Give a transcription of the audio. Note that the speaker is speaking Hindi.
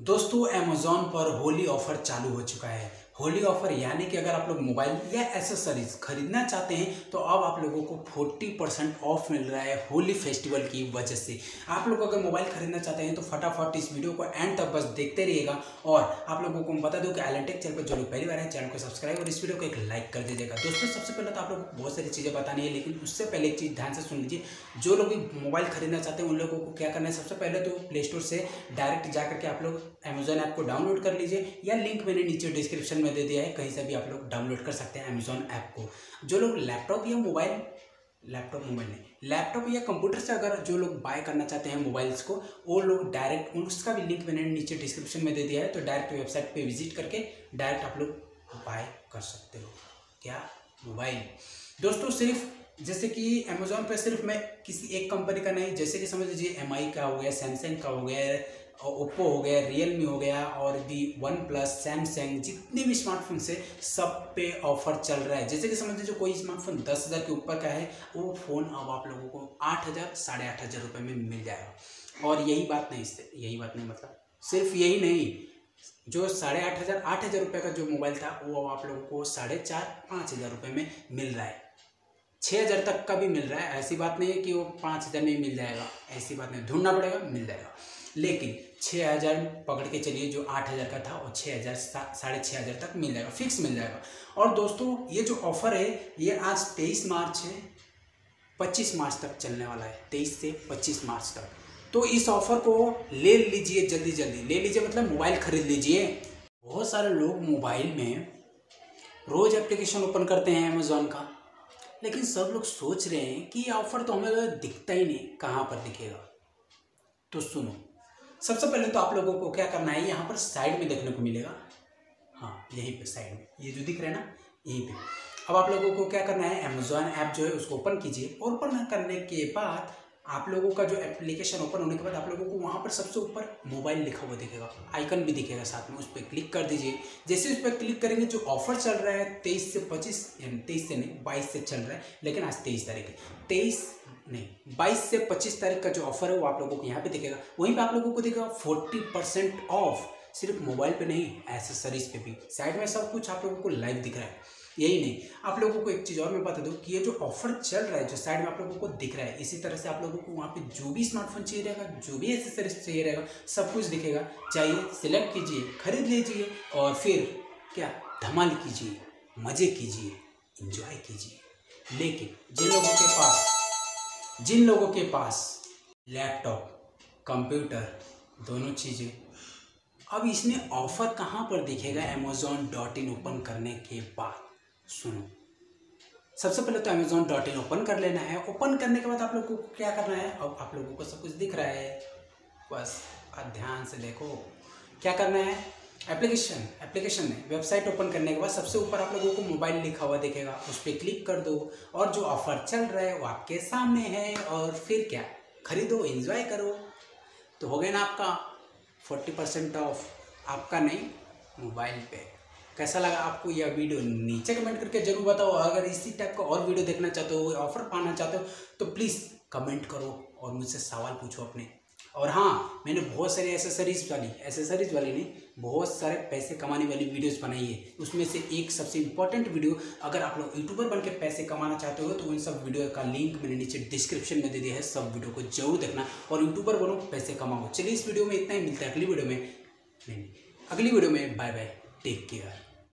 दोस्तों Amazon पर होली ऑफर चालू हो चुका है। होली ऑफर यानी कि अगर आप लोग मोबाइल या एसेसरीज खरीदना चाहते हैं तो अब आप लोगों को 40% ऑफ मिल रहा है होली फेस्टिवल की वजह से। आप लोग अगर मोबाइल खरीदना चाहते हैं तो फटाफट इस वीडियो को एंड तक बस देखते रहिएगा। और आप लोगों को बता दूं कि iLearn Tech चैनल पर जो लोग पहली बार है चैनल को सब्सक्राइब और इस वीडियो को एक लाइक कर दीजिएगा। दोस्तों सबसे पहले तो आप लोग को बहुत सारी चीज़ें बतानी है, लेकिन उससे पहले एक चीज़ ध्यान से सुन लीजिए। जो लोग मोबाइल खरीदना चाहते हैं उन लोगों को क्या करना है, सबसे पहले तो प्ले स्टोर से डायरेक्ट जा करके आप लोग Amazon ऐप को डाउनलोड कर लीजिए, या लिंक मैंने नीचे डिस्क्रिप्शन में दे दिया है, कहीं से भी आप लोग डाउनलोड कर सकते हैं Amazon ऐप को। जो लोग लैपटॉप या कंप्यूटर से अगर जो लोग बाय करना चाहते हैं मोबाइल्स को, वो लोग डायरेक्ट उसका भी लिंक मैंने नीचे डिस्क्रिप्शन में दे दिया है, तो डायरेक्ट वेबसाइट पे विजिट करके डायरेक्ट आप लोग बाय कर सकते हो क्या मोबाइल। दोस्तों सिर्फ जैसे कि Amazon पे सिर्फ मैं किसी एक कंपनी का नहीं, जैसे कि समझ लीजिए MI का हो गया, सैमसंग का हो गया, ओप्पो हो गया, रियलमी हो गया और भी वन प्लस, सैमसंग, जितने भी स्मार्टफोन से सब पे ऑफर चल रहा है। जैसे कि समझ लीजिए कोई स्मार्टफोन 10,000 के ऊपर का है, वो फ़ोन अब आप लोगों को 8,000 साढ़े 8,000 रुपये में मिल जाएगा। और यही बात नहीं मतलब सिर्फ यही नहीं, जो 8,000 रुपये का जो मोबाइल था वो आप लोगों को 4,500 रुपये में मिल रहा है, 6,000 तक का भी मिल रहा है। ऐसी बात नहीं है कि वो 5,000 में ही मिल जाएगा, ऐसी बात नहीं, ढूंढना पड़ेगा, मिल जाएगा। लेकिन 6,000 पकड़ के चलिए, जो 8,000 का था और 6,000 साढ़े 6,000 तक मिल जाएगा, फिक्स मिल जाएगा। और दोस्तों ये जो ऑफ़र है ये आज 23 मार्च है, 25 मार्च तक चलने वाला है, 23 से 25 मार्च तक। तो इस ऑफ़र को ले लीजिए, जल्दी जल्दी ले लीजिए, मतलब मोबाइल खरीद लीजिए। बहुत सारे लोग मोबाइल में रोज़ एप्लीकेशन ओपन करते हैं Amazon का, लेकिन सब लोग सोच रहे हैं कि ये ऑफ़र तो हमें दिखता ही नहीं, कहाँ पर दिखेगा। तो सुनो, सबसे पहले तो आप लोगों को क्या करना है, यहाँ पर साइड में देखने को मिलेगा, हाँ यहीं पे साइड में ये जो दिख रहा है ना, यहीं पे। अब आप लोगों को क्या करना है, Amazon ऐप जो है उसको ओपन कीजिए। और ओपन करने के बाद आप लोगों का जो एप्लीकेशन ओपन होने के बाद आप लोगों को वहाँ पर सबसे ऊपर मोबाइल लिखा हुआ दिखेगा, आइकन भी दिखेगा साथ में, उस पर क्लिक कर दीजिए। जैसे उस पर क्लिक करेंगे जो ऑफर चल रहा है 22 से चल रहा है, लेकिन आज 23 तारीख है, 22 से 25 तारीख का जो ऑफर है वो आप लोगों को यहाँ पे दिखेगा। वहीं पर आप लोगों को दिखेगा 40% ऑफ, सिर्फ मोबाइल पे नहीं एसेसरीज पे भी। साइड में सब कुछ आप लोगों को लाइव दिख रहा है। यही नहीं, आप लोगों को एक चीज़ और मैं बता दूं कि ये जो ऑफर चल रहा है जो साइड में आप लोगों को दिख रहा है, इसी तरह से आप लोगों को वहाँ पे जो भी स्मार्टफोन चाहिए रहेगा, जो भी एसेसरीज चाहिए रहेगा, सब कुछ दिखेगा। चाहिए सिलेक्ट कीजिए, खरीद लीजिए और फिर क्या धमाल कीजिए, मज़े कीजिए, इंजॉय कीजिए। लेकिन जिन लोगों के पास लैपटॉप, कंप्यूटर दोनों चीज़ें, अब इसमें ऑफ़र कहाँ पर दिखेगा Amazon.in ओपन करने के बाद। सुनो, सबसे पहले तो Amazon.in ओपन कर लेना है। ओपन करने के बाद आप लोगों को क्या करना है, अब आप लोगों को सब कुछ दिख रहा है, बस ध्यान से देखो क्या करना है। एप्लीकेशन में वेबसाइट ओपन करने के बाद सबसे ऊपर आप लोगों को मोबाइल लिखा हुआ दिखेगा, उस पर क्लिक कर दो और जो ऑफ़र चल रहा है वो आपके सामने है, और फिर क्या खरीदो, एंजॉय करो। तो हो गया ना आपका 40% ऑफ, आपका नहीं मोबाइल पे। कैसा लगा आपको यह वीडियो, नीचे कमेंट करके जरूर बताओ। अगर इसी टाइप का और वीडियो देखना चाहते हो, ऑफ़र पाना चाहते हो, तो प्लीज़ कमेंट करो और मुझसे सवाल पूछो अपने। और हाँ, मैंने बहुत सारी एसेसरीज़ वाली नहीं, बहुत सारे पैसे कमाने वाली वीडियोस बनाई है। उसमें से एक सबसे इम्पॉर्टेंट वीडियो, अगर आप लोग यूट्यूबर बनकर पैसे कमाना चाहते हो तो उन सब वीडियो का लिंक मैंने नीचे डिस्क्रिप्शन में दे दिया है, सब वीडियो को जरूर देखना और यूट्यूबर बनो, पैसे कमाओ। चलिए इस वीडियो में इतना ही, मिलता है अगली वीडियो में। Bye bye, take care.